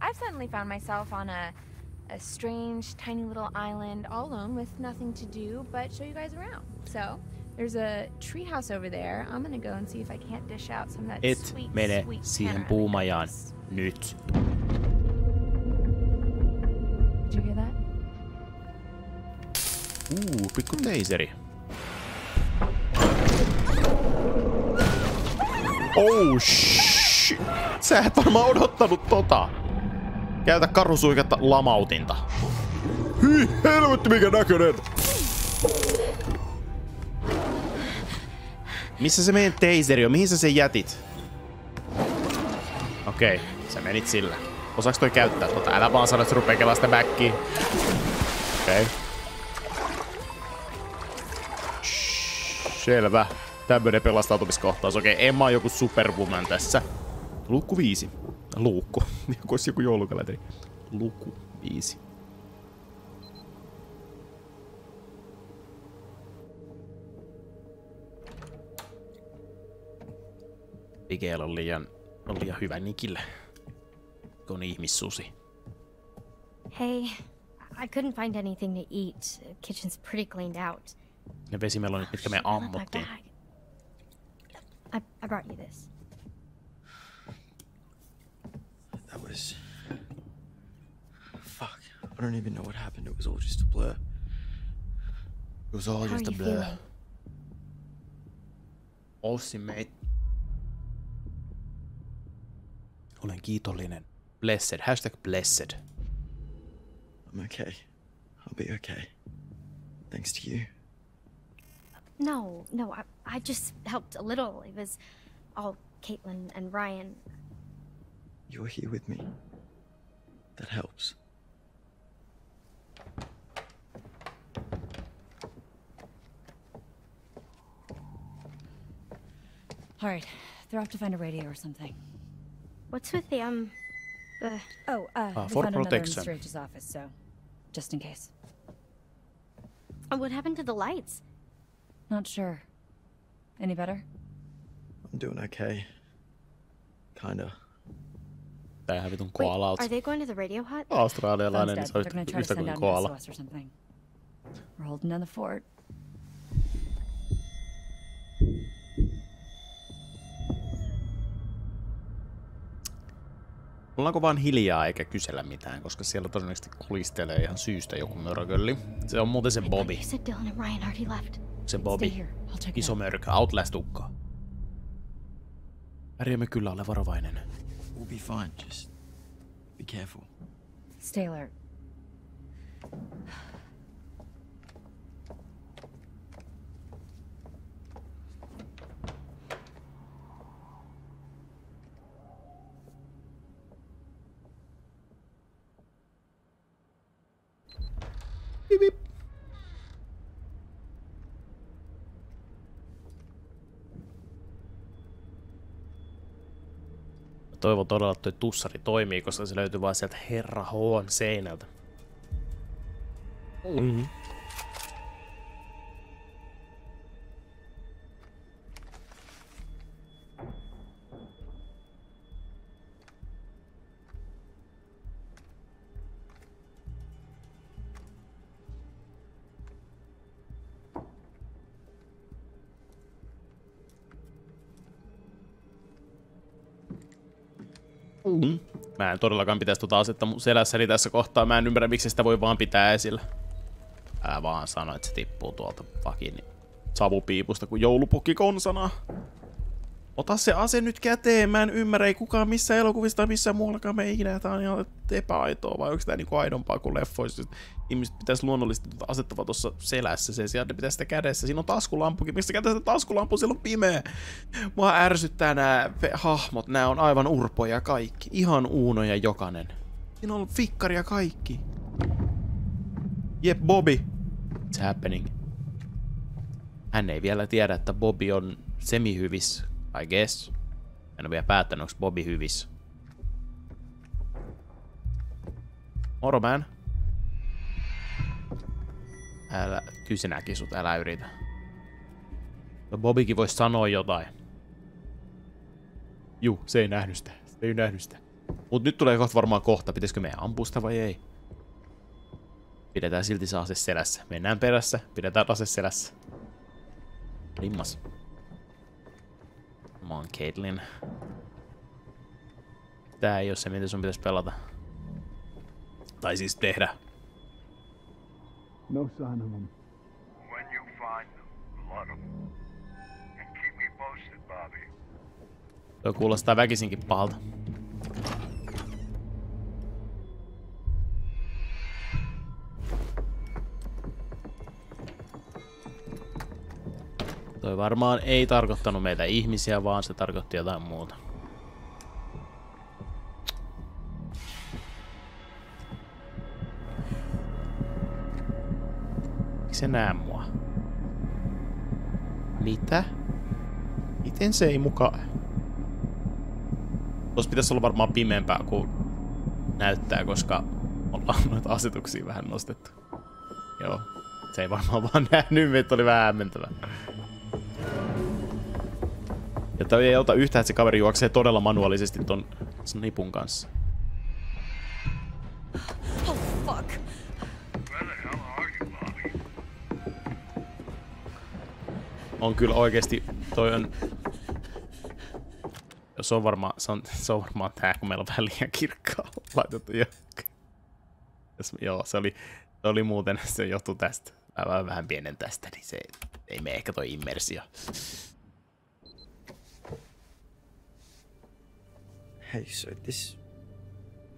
I've suddenly found myself on a strange, tiny little island all alone with nothing to do but show you guys around. So there's a treehouse over there. I'm gonna go and see if I can't dish out some of that sweet, sweet Canada. Newt. Did you hear that? Ooh, quick tasery. Oh shit! Sä et varmaan odottanut tota. Käytä karusuiketta lamautinta. Hyi helvetti mikä näköinen! Missä se meidän taseri on? Mihin sä sen jätit? Okei, sä menit sillä. Osaaks toi käyttää tota? Älä vaan sano, että se rupee kelaa sitä backiin. Okei. Selvä. Tämmönen pelastautumiskohtaus. Okei, Emma on joku superwoman tässä. Luukku 5. Luukku. Joku olisi joku joulukalenteri. Luukku 5. Miguel on liian hyvä Nikille. On ihmissusi. Hey, I couldn't find anything to eat. The kitchen's pretty cleaned out. Ne vesimelonit, mitkä me ammuttiin. I brought you this. That was... Fuck. I don't even know what happened. It was all just a blur. It was all just a blur. Awesome, mate. Olen kiitollinen. Blessed. Hashtag blessed. I'm okay. I'll be okay. Thanks to you. No, no, I just helped a little. It was all Caitlin and Ryan. You're here with me. That helps. All right, they're off to find a radio or something. What's with the... we found another in Strange's office, so just in case. What happened to the lights? Not sure. Any better? I'm doing okay. Kinda. They have it on koala. Wait, are they going to the radio hut? Australialainen. They're going to try to send out an SOS or something. We're holding down the fort. Ollaanko vaan hiljaa eikä kysellä mitään, koska siellä todennäköisesti kulistelee ihan syystä joku mörkölli. Se on muuten se Bobby. Se Bobby. Iso mörkö. Outlast-ukko. Pärjäämme kyllä, ole varovainen. We'll be fine, just be careful. Stay alert. Toivon todella, että tuo tussari toimii, koska se löytyy vaan sieltä Herra H:n seinältä. Mm-hmm. Mä en todellakaan pitäisi tota asetta mun selässäni tässä kohtaa. Mä en ymmärrä, miksi sitä voi vaan pitää esillä. Älä vaan sano, että se tippuu tuolta fucking savupiipusta kuin joulupukki konsana. Ota se ase nyt käteen. Mä en ymmärrä. Ei kukaan missä elokuvista tai missään muuallakaan me ikinä. Tää on ihan epäaitoa. Vai onko tää niinku aidompaa kuin leffoissa? Ihmiset pitäisi luonnollisesti tuota asetta vaan tossa selässä. Se sieltä pitää sitä kädessä. Siinä on taskulampukin. Miksi käytät sitä taskulampua? Siellä on pimeä. Mua ärsyttää nää hahmot. Nää on aivan urpoja kaikki. Ihan uunoja jokainen. Siinä on fikkaria kaikki. Jep, Bobby. It's happening. Hän ei vielä tiedä, että Bobby on semihyvis. I guess. En ole vielä päättänyt, onks Bobby hyvissä. Moro, man. Älä... Kyllä se näki sut, älä yritä. Bobbykin vois sanoa jotain. Juu, se ei nähny sitä. Mut nyt tulee varmaan kohta, pitäisikö meidän ampua sitä vai ei. Pidetään silti se ase selässä. Mennään perässä, pidetään ase selässä. Limmas. Come on, Caitlin. Tää ei oo se, miten sun pitäis pelata. Tai siis tehdä. No sign of them. When you find them, blood them. And keep me posted, Bobby. Toi kuulostaa väkisinkin pahalta. Toi varmaan ei tarkoittanut meitä ihmisiä, vaan se tarkoitti jotain muuta. Miksi se näe mua? Mitä? Miten se ei mukaan? Tuossa pitäisi olla varmaan pimeämpää kuin näyttää, koska ollaan noita asetuksia vähän nostettu. Joo, se ei varmaan vaan nähnyt, meitä oli vähän hämmentävää. Ja toi ei auta yhtään, että se kaveri juoksee todella manuaalisesti ton snipun kanssa. Oh, fuck. On kyllä oikeesti, toi on... Se on varmaan, se on varmaan tää, kun meillä on vähän liian kirkkaa laitettu johonkin. Joo, se oli muuten, se johtuu tästä. Mä vähän pienen tästä, niin se ei mene ehkä toi immersio. Hey, so this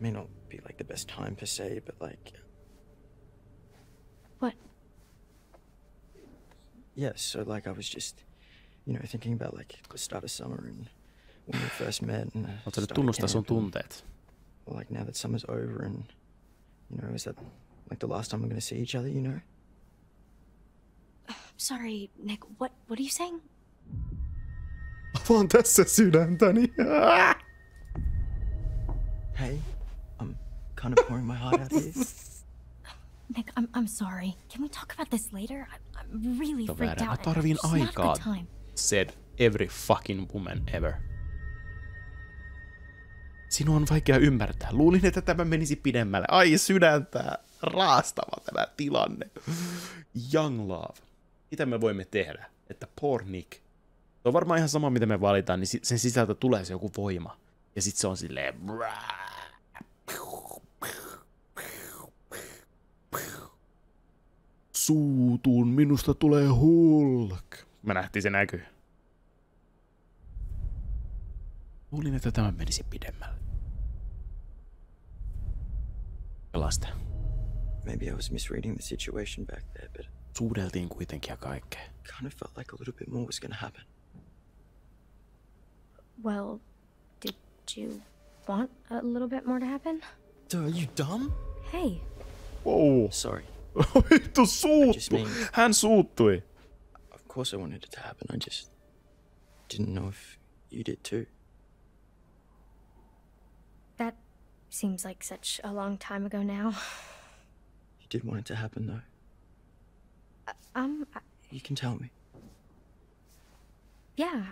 may not be like the best time per se, but like... What? Yeah, so like I was just, you know, thinking about like the start of summer and when we first met and... Oletko nyt tunnustaa sun tunteet? Well, like now that summer's over and, you know, is that like the last time we're gonna see each other, you know? Sorry, Nick, what are you saying? Vaan tässä sydäntäni! Hey, I'm kind of pouring my heart out here. Nick, I'm sorry. Can we talk about this later? I'm really freaked out. Mä tarviin aikaa, said every fucking woman ever. Sinua on vaikea ymmärtää. Luulin, että tämä menisi pidemmälle. Ai sydäntää. Raastava tämä tilanne. Young love. Mitä me voimme tehdä? Että poor Nick. Se on varmaan ihan sama, mitä me valitaan, niin sen sisältä tulee se joku voima. Ja sit se on silleen... Suutun, minusta tulee Hulk. Mä nähtiin se näkyy. Luulin, että tämä menisi pidemmälle. Pelasta. Maybe I was misreading the situation back there, but... Suudeltiin kuitenkin ja kaikkea. Kind of felt like a little bit more was gonna happen. Well... You want a little bit more to happen? Duh, are you dumb? Hey. Whoa. Sorry. Vittu suuttui. Hän suuttui. Of course I wanted it to happen. I just didn't know if you did too. That seems like such a long time ago now. You did want it to happen though. You can tell me. Yeah,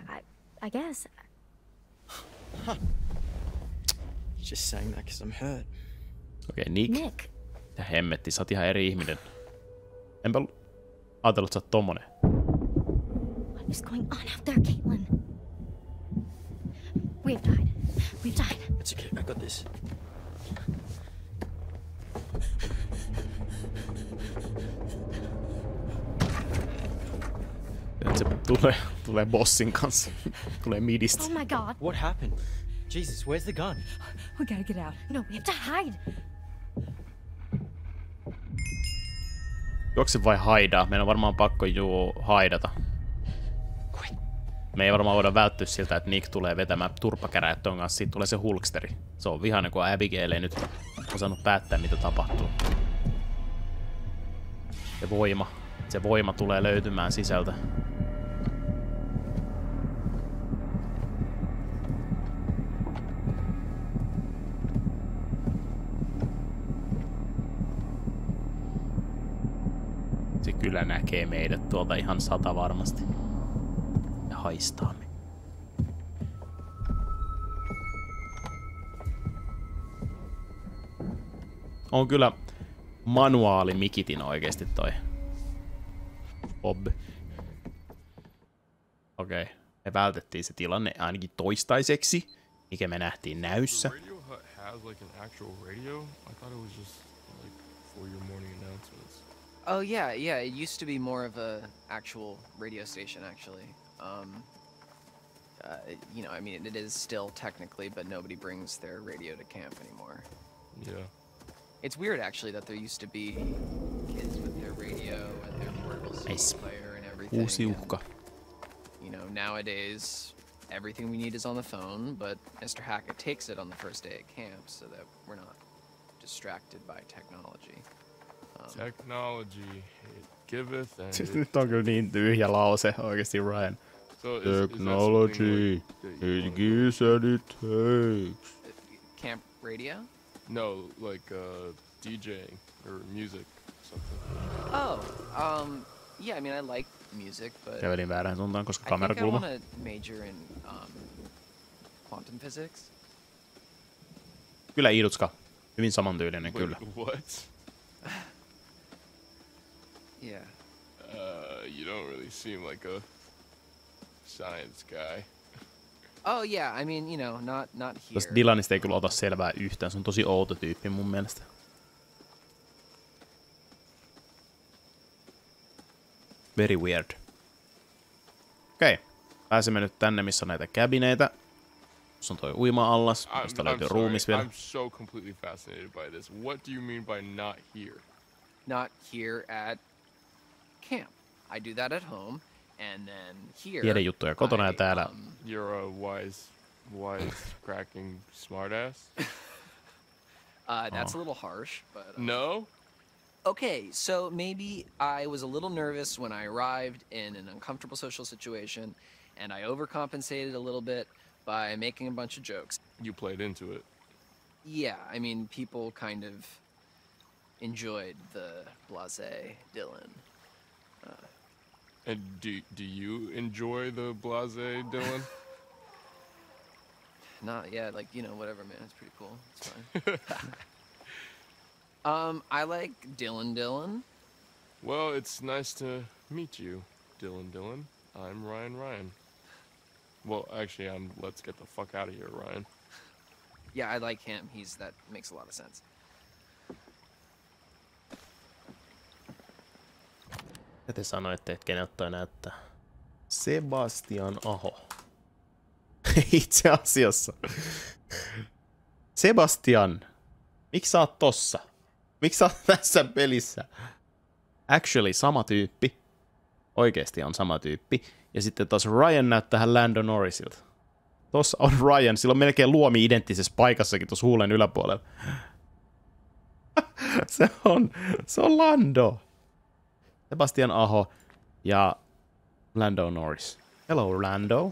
I guess. Huh. Just saying that because I'm hurt. Okei, Nick. Ja hemmetti, sä oot ihan eri ihminen. Enpä ajatellut, sä oot tommonen. What is going on out there, Caitlin? We've died. We've died. It's okay, I got this. Se tulee bossin kanssa. Tulee midistä. Oh my god. What happened? Jesus, where's the gun? We gotta get out. No, we have to hide. Juokse vai haidaa? Meidän on varmaan pakko haidata. Me ei varmaan voida välttyä siltä, että Nick tulee vetämään turpakäräjät ton kanssa. Siitä tulee se hulksteri. Se on vihainen, kun Abigail ei nyt osannut päättää, mitä tapahtuu. Se voima tulee löytymään sisältä. Se kyllä näkee meidät tuolta ihan sata varmasti. Ja haistaa me. on kyllä manuaali mikitin oikeesti toi Bob. Okei. Okay. Me vältettiin se tilanne ainakin toistaiseksi, mikä me nähtiin näyssä. Oh yeah, yeah. It used to be more of an actual radio station, actually. You know, I mean, it is still technically, but nobody brings their radio to camp anymore. Yeah. It's weird, actually, that there used to be kids with their radio and their portable CD player and everything. And, you know, nowadays, everything we need is on the phone, but Mr. Hackett takes it on the first day at camp so that we're not distracted by technology. Technology, it giveth and it... Nyt on kyllä niin tyhjä lause oikeesti, Ryan. So technology, it gives and it takes. Camp radio? No, like DJing or music or something. Oh, yeah, I mean, I like music, but kävelin väärään suuntaan, koska kamerakulma. I think I want to major in quantum physics. Kyllä Iidutska, hyvin samantyylinen kyllä. What? Yeah. You don't really seem like a science guy. Oh yeah, I mean, you know, not here. Tosta Dylanista ei kyllä ota selvää yhtään, se on tosi outo tyyppi mun mielestä. Very weird. Okei, pääsemme nyt tänne, missä on näitä käbineitä. Tuossa on toi uima-allas, josta löytyy ruumis vielä. I'm so completely fascinated by this. What do you mean by not here? Not here at camp. I do that at home. And then here, tiedejuttuja kotona ja täällä. You're a wise cracking smartass. That's a little harsh, but no. Okay, so maybe I was a little nervous when I arrived in an uncomfortable social situation, and I overcompensated a little bit by making a bunch of jokes. You played into it. Yeah, I mean, people kind of enjoyed the blasé Dylan. And do you enjoy the blasé Dylan? Not yet, like, you know, whatever, man. It's pretty cool. It's fine. I like Dylan. Well, it's nice to meet you, Dylan. I'm Ryan. Well, actually, I'm let's get the fuck out of here, Ryan. Yeah, I like him. He's that makes a lot of sense. Ja te sanoitte, että kenen ottaa näyttää. Sebastian Aho. Itse asiassa. Sebastian, miksi sä oot tossa? Miksi sä oot tässä pelissä? Actually, sama tyyppi. Oikeesti on sama tyyppi. Ja sitten taas Ryan näyttää Lando Norrisilta. Tossa on Ryan. Sillä on melkein luomi identtisessä paikassakin tuossa huulen yläpuolella. Se on Lando. Sebastian Aho ja Lando Norris. Hello, Lando.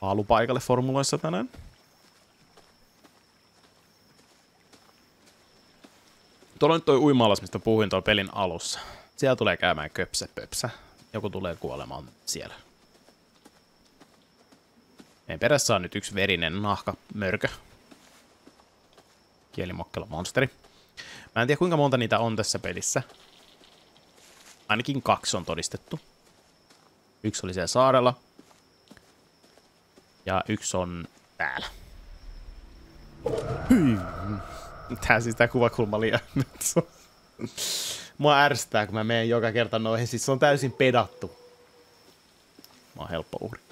Paalupaikalle formuloissa tänään. Tuolla on toi uima-alas, mistä puhuin tuolla pelin alussa. Siellä tulee käymään köpsä-pöpsä. Joku tulee kuolemaan siellä. Meidän perässä on nyt yksi verinen nahkamörkö. Kielimokkela monsteri. Mä en tiedä, kuinka monta niitä on tässä pelissä. Ainakin kaksi on todistettu. Yksi oli siellä saarella. Ja yksi on täällä. Tää siis tää kuvakulma liian. Mua ärsyttää, kun mä menen joka kerta noihin. Siis se on täysin pedattu. Mä oon helppo uhri.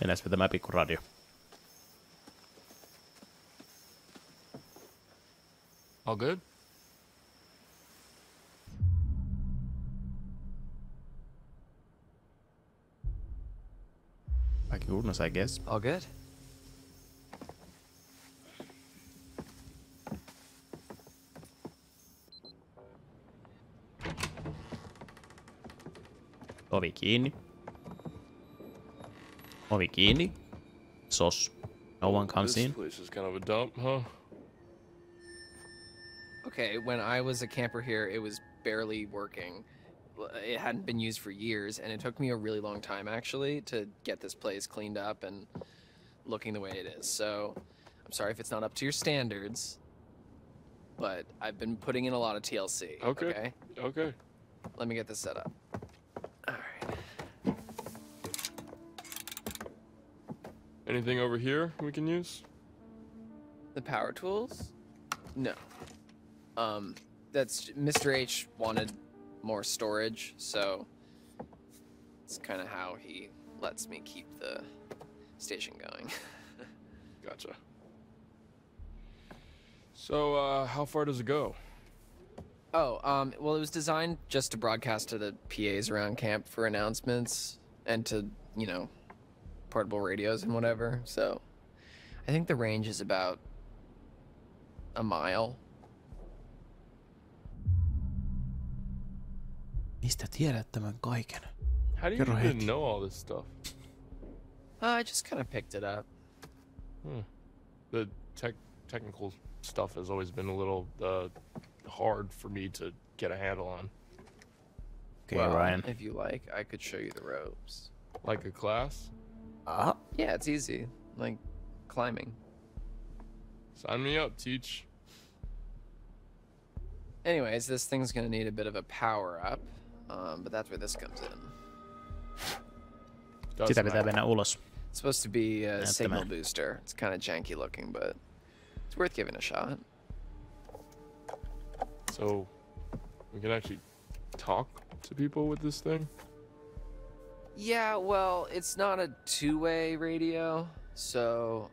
Mennäis vetämään pikku radio. All good? Kaikki kunnossa, I guess. All good? Ovi kiinni. Ovi kiinni. Sos. No one comes in. This place is kind of a dump, huh? Okay, when I was a camper here, it was barely working. it hadn't been used for years, and it took me a really long time actually to get this place cleaned up and looking the way it is. So I'm sorry if it's not up to your standards, but I've been putting in a lot of TLC. Okay. Okay. Let me get this set up. All right. Anything over here we can use? The power tools? No. That's Mr. H wanted more storage, so it's kind of how he lets me keep the station going. Gotcha. So, how far does it go? Oh, well, it was designed just to broadcast to the PAs around camp for announcements and to, you know, portable radios and whatever. So I think the range is about a mile. How do you even know all this stuff? I just kind of picked it up. The technical stuff has always been a little hard for me to get a handle on. Okay, well, Ryan. If you like, I could show you the ropes. Like a class? Yeah, it's easy. Like climbing. Sign me up, teach. Anyways, this thing's gonna need a bit of a power up. But that's where this comes in. It's supposed to be a signal booster. It's kind of janky looking, but it's worth giving a shot. So we can actually talk to people with this thing? Yeah, well, it's not a two-way radio, so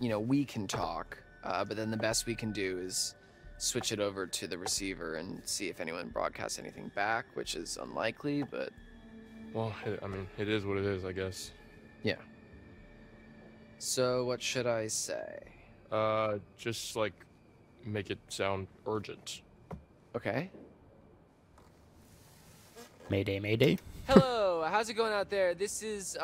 you know, we can talk, but then the best we can do is switch it over to the receiver and see if anyone broadcasts anything back, which is unlikely, but... Well, I mean, it is what it is, I guess. Yeah. So what should I say? Just, like, make it sound urgent. Okay. Mayday, mayday. Hello, how's it going out there? This is,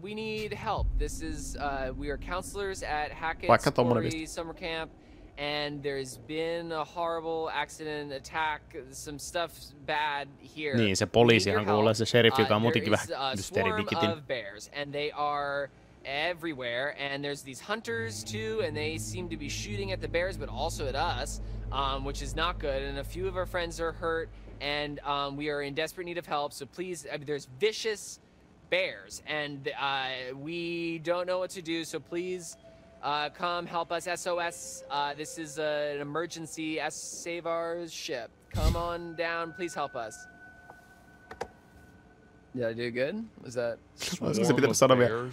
we need help. This is, we are counselors at Hackett's Flory Summer Camp. And there's been a horrible accident, attack, some stuff bad here. Niin, se poliisihan kuulee, se sheriff, joka on muutenkin vähän hysteeridikitin. Of bears, and they are everywhere, and there's these hunters too, and they seem to be shooting at the bears, but also at us, which is not good, and a few of our friends are hurt, and we are in desperate need of help, so please, I mean, there's vicious bears, and we don't know what to do, so please... come help us, SOS. This is an emergency. Save our ship. Come on down, please help us. Did I do good? Was that? Se pitää sanoa vielä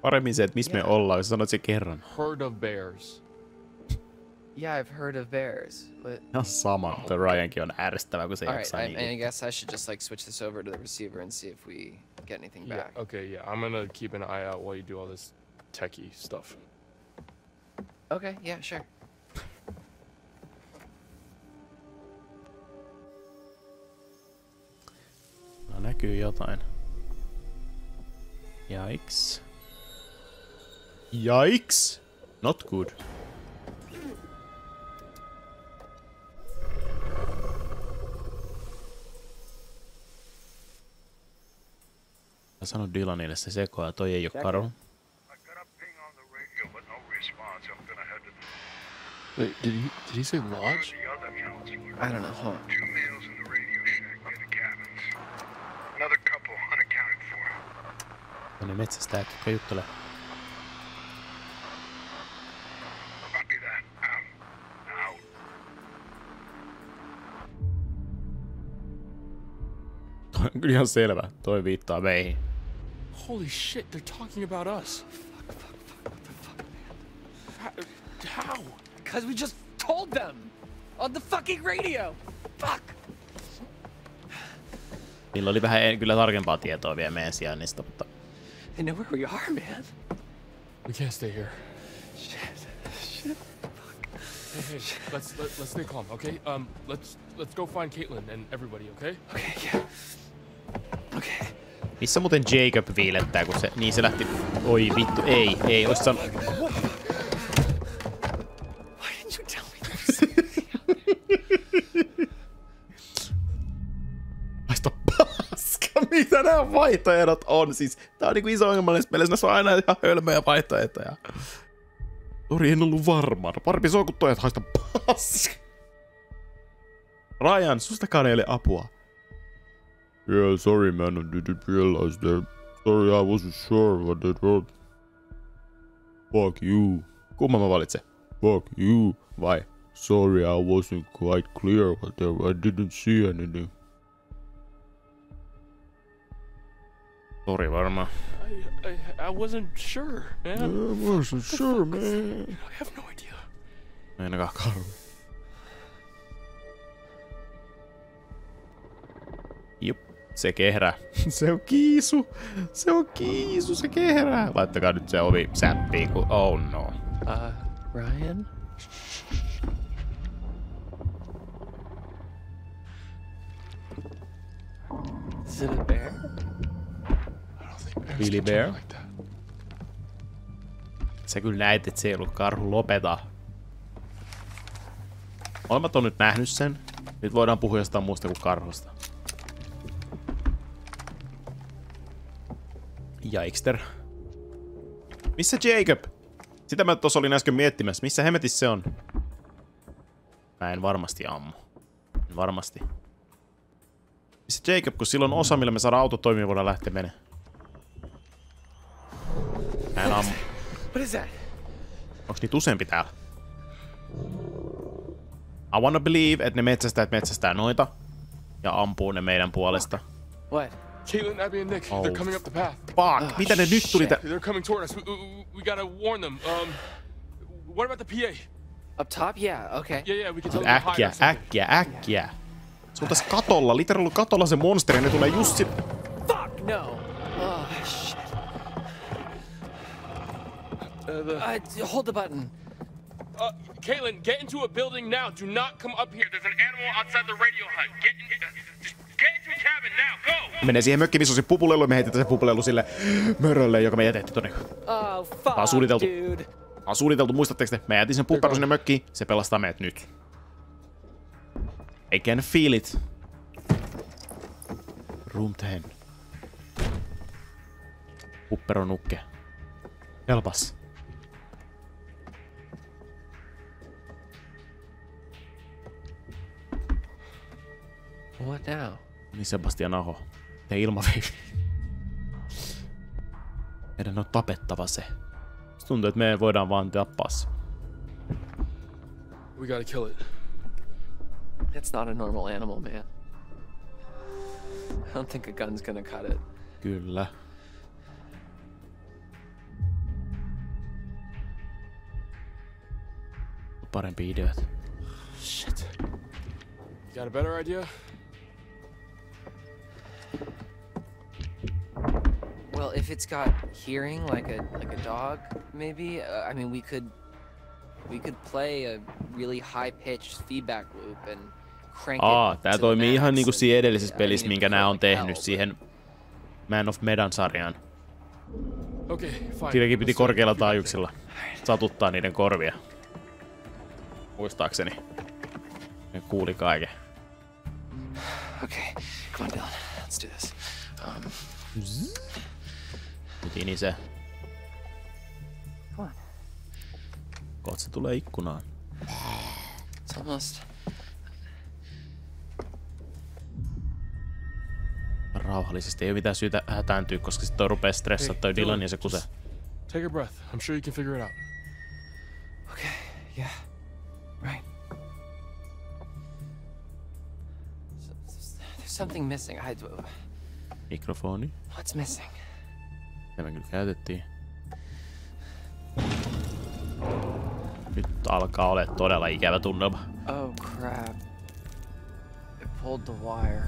paremmin se, että missä me ollaan. Sanoit se kerran. Heard of bears. Yeah, I've heard of bears. But... No, sama. The Ryankin on ärsyttävä, kun se jaksaa niitä. And I guess I should just like switch this over to the receiver and see if we get anything back. Okay, yeah. I'm gonna keep an eye out while you do all this techie stuff. Okay, yeah, sure. No, näkyy jotain. Yikes. Yikes! Not good. Mä sanon Dylanille, se sekoaa, toi ei oo Karol. Wait, did he say lodge? I don't know. Hold on. 2 meals in the radio shack by the cabins. Another couple unaccounted for. Mene metsästä äkkiä juttele. Copy that. Out. Toi on kyllä ihan selvä. Toi viittaa meihin. Holy shit, they're talking about us. Fuck, how? Because we just told them on the fucking radio. Fuck. Niillä oli vähän kyllä tarkempaa tietoa vielä meidän sijainnista, mutta... They know where we are, man. We can't stay here. Shit. Fuck. Hey, let's stay calm, okay? Let's go find Caitlin and everybody, okay? Okay. Missä muuten Jacob viilettää, kun se... Niin se lähti... Oi vittu, ei, ois saanut... mitä nämä vaihtoehdot on? Siis tää on niinku iso ongelma näissä peleissä, näissä on aina ihan hölmöjä vaihtoehtoja. Tori, en ollut varmaan. Parpi se on kun toi, et haista paska. Ryan, sustakaan ei ole apua. Yeah, sorry man, I didn't realize that. Sorry, I wasn't sure what that was. Fuck you. Kumman mä valitsen? Fuck you. Vai? Sorry, I wasn't quite clear what that was. I didn't see anything. Sorry varmaan. I wasn't sure, man. I wasn't sure, man. I have no idea. Mä en ainakaan karvi. Jup, se kehrää. Se on kiisu. Se on kiisu, se kehrää. Laittakaa nyt se ovi säppiin, kun... Oh no. Ryan? Is it a bear? Billy Bear. Se kyllä näit, et se ei ollut karhu, lopeta. Olemat on nyt nähnyt sen. Nyt voidaan puhua jostain muusta kuin karhusta. Jaikster. Missä Jacob? Sitä mä tossa olin äsken miettimässä. Missä hemetissä se on? Mä en varmasti ammu. En varmasti. Missä Jacob, kun silloin osa, millä me saadaan auto toimia, voidaan lähteä mene. Onks niitä useampi täällä? I wanna believe, että ne metsästää noita ja ampuu ne meidän puolesta. What? Caitlin, Abby and Nick, they're coming up the path. Fuck, mitä ne nyt tuli täällä? They're coming toward us. We gotta warn them. What about the PA? Up top? Yeah, okay. Yeah, we can tell them. Äkkiä. Se on tässä katolla, literally katolla se monsteri ja ne tulee just sit... Fuck no! Oh, shit. Hold the button. Caitlin, get into a building now. Do not come up here. There's an animal outside the radio hut. Get into a cabin now. Go. Mene siihen mökkiin, missä on se pupulelu. Me heitetään se pupulelu sille mörölle, joka me jätettiin tonne. Oh, fuck, tää on suunniteltu. Dude. Tää on suunniteltu, muistatteko te? Me jätin sen puppelun sinne mökkiin. Se pelastaa meidät nyt. I can feel it. Room 10. Puppero nukke. Helpas. What now? Niin Sebastian Aho. Tee ilmaveivi. Meidän on tapettava se. Tuntuu, että me voidaan vaan tappaa se. We gotta kill it. That's not a normal animal, man. I don't think a gun's gonna cut it. Kyllä. Parempi idea. Shit. You got a better idea? Well, if it's got hearing, like a dog, maybe. I mean, we could play a really high-pitched feedback loop and crank it. Tää toimii ihan niinku siinä edellisessä pelissä, minkä nää on tehnyt siihen Man of Medan sarjaan. Okay, fine. Siinäkin piti korkealla taajuuksilla satuttaa niiden korvia. Muistaakseni. Ne kuuli kaiken. Okay, come on, Dylan. Let's do this. Putini se. Come on. Kohta se tulee ikkunaan. It's almost. Rauhallisesti. Ei oo mitään syytä hätääntyä, koska sit toi rupee stressaa toi Dylan ja se kuse. Take a breath. I'm sure you can figure it out. Okay, yeah. Right. There's something missing. Mikrofoni. What's missing? Tämä kyllä käytettiin. Nyt alkaa ole todella ikävä tunnelma. Oh crap. It pulled the wire.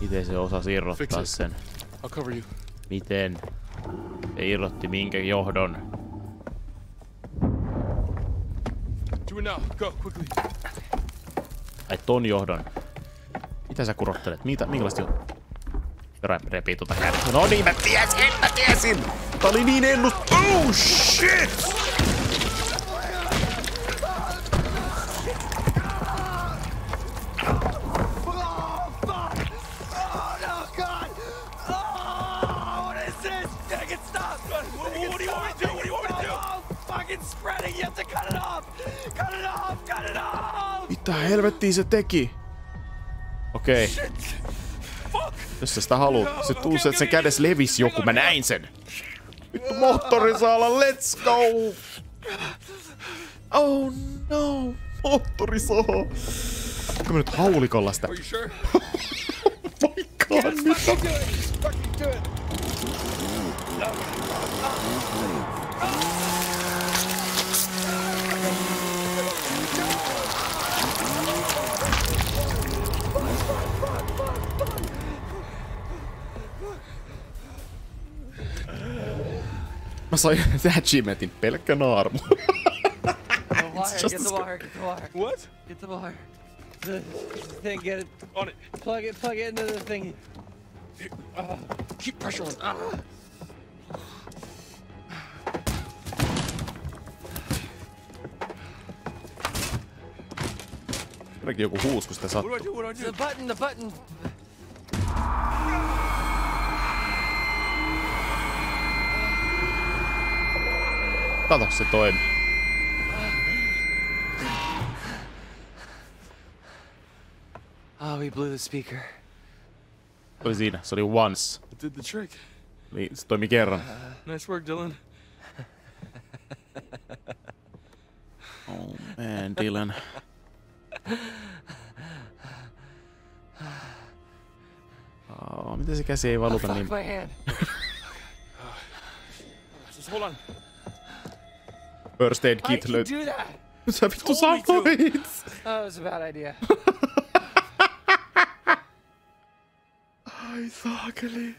Miten se osasi irrottaa sen? I'll cover you. Miten? Se irrotti minkä johdon? Now, go quickly. Ai ton johdon. Mitä sä kurottelet? Minkälaista johdon? Repii tuota kädet. No niin, mä tiesin! Tää oli niin ennust... Oh shit! Helvetti se teki. Okei. Jos se sitä haluu. Se tunsi, että sen kädessä levisi joku. Mä näin sen. Vittu moottori saa olla. Let's go. Oh no. Moottori saa. Onko mä nyt haulikolla sitä? Vaikkaan mitä? Mä sain achievementin pelkkä naarmu. Get the wire, get the wire. What? Get the wire. The thing, get it. On it. Plug it into the thing. Keep pressure on it. Jotenkin joku huus, kun sitä sattuu. The button, the button. Kato, se toimi. Oh, we blew the speaker. Oli siinä, se oli once. It did the trick. Niin, se toimi kerran. Nice work, Dylan. Oh man, Dylan. Oh, miten se käsi ei valuta niin? First aid kit löytyy. Sä vittu saavuit! That was a bad idea. Ai saakeli.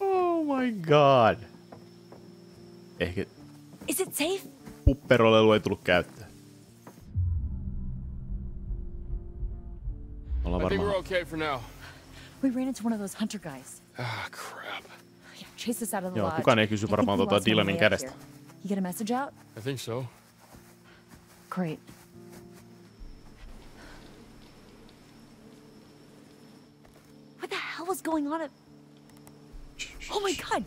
Oh my god. Ehkä... Is it safe? Pupperolelu ei tullut käyttöön. I think we're okay for now. We ran into one of those hunter guys. Ah, crap. Yeah, chase us out of the lodge. Kukaan ei kysy varmaan tuota Dylanin kädestä. You get a message out? I think so. Great. What the hell was going on? Oh my god!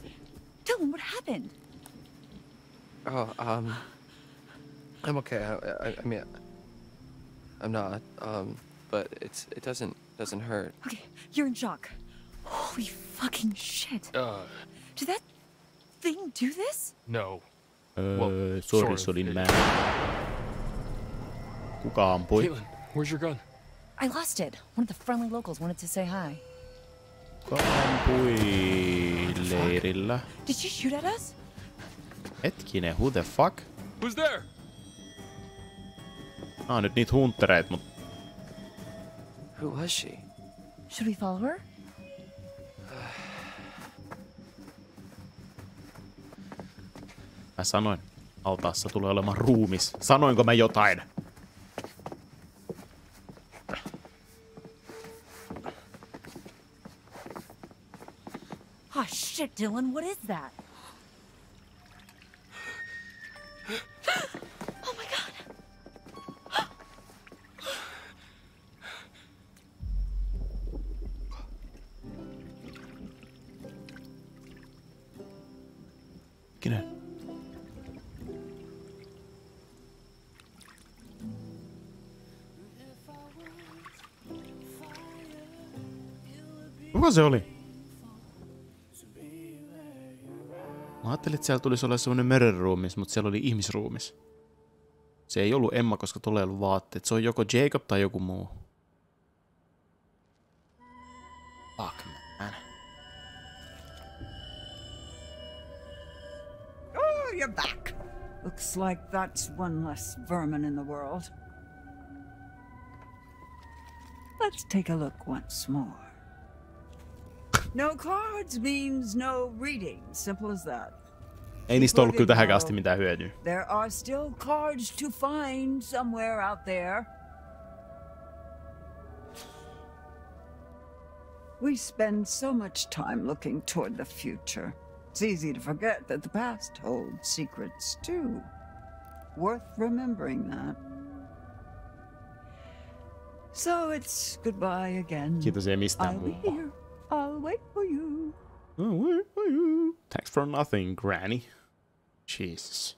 Dylan, what happened? Oh, I'm okay. I mean, I'm not. But it doesn't hurt. Okay, you're in shock. Holy fucking shit. Did that thing do this? No. Well, sorry, man. Kuka ampui? Caitlin, where's your gun? I lost it. One of the friendly locals wanted to say hi. Kuka ampui leirillä? Did she shoot at us? Hetkinen, who the fuck? Who's there? Ah, nyt niitä huntereit, mut... Who was she? Should we follow her? Mä sanoin, altaassa tulee olemaan ruumis. Sanoinko mä jotain? Oh shit, Dylan, what is that? Kuka se oli? Mä ajattelin, että siellä tulisi olla semmonen merenruumis, mutta siellä oli ihmisruumis. Se ei ollut Emma, koska tulee ollut vaatteet. Se on joko Jacob tai joku muu. Fuck man. Oh, you're back. Looks like that's one less vermin in the world. Let's take a look once more. No cards means no reading. Simple as that. Ei niistä ollut kyllä tähänkin asti mitään hyödyä. There are still cards to find somewhere out there. We spend so much time looking toward the future. It's easy to forget that the past holds secrets too. Worth remembering that. So it's goodbye again. Kiitos, ei mistään muuta. I'll wait for you. I'll wait for you. Thanks for nothing, Granny. Jesus.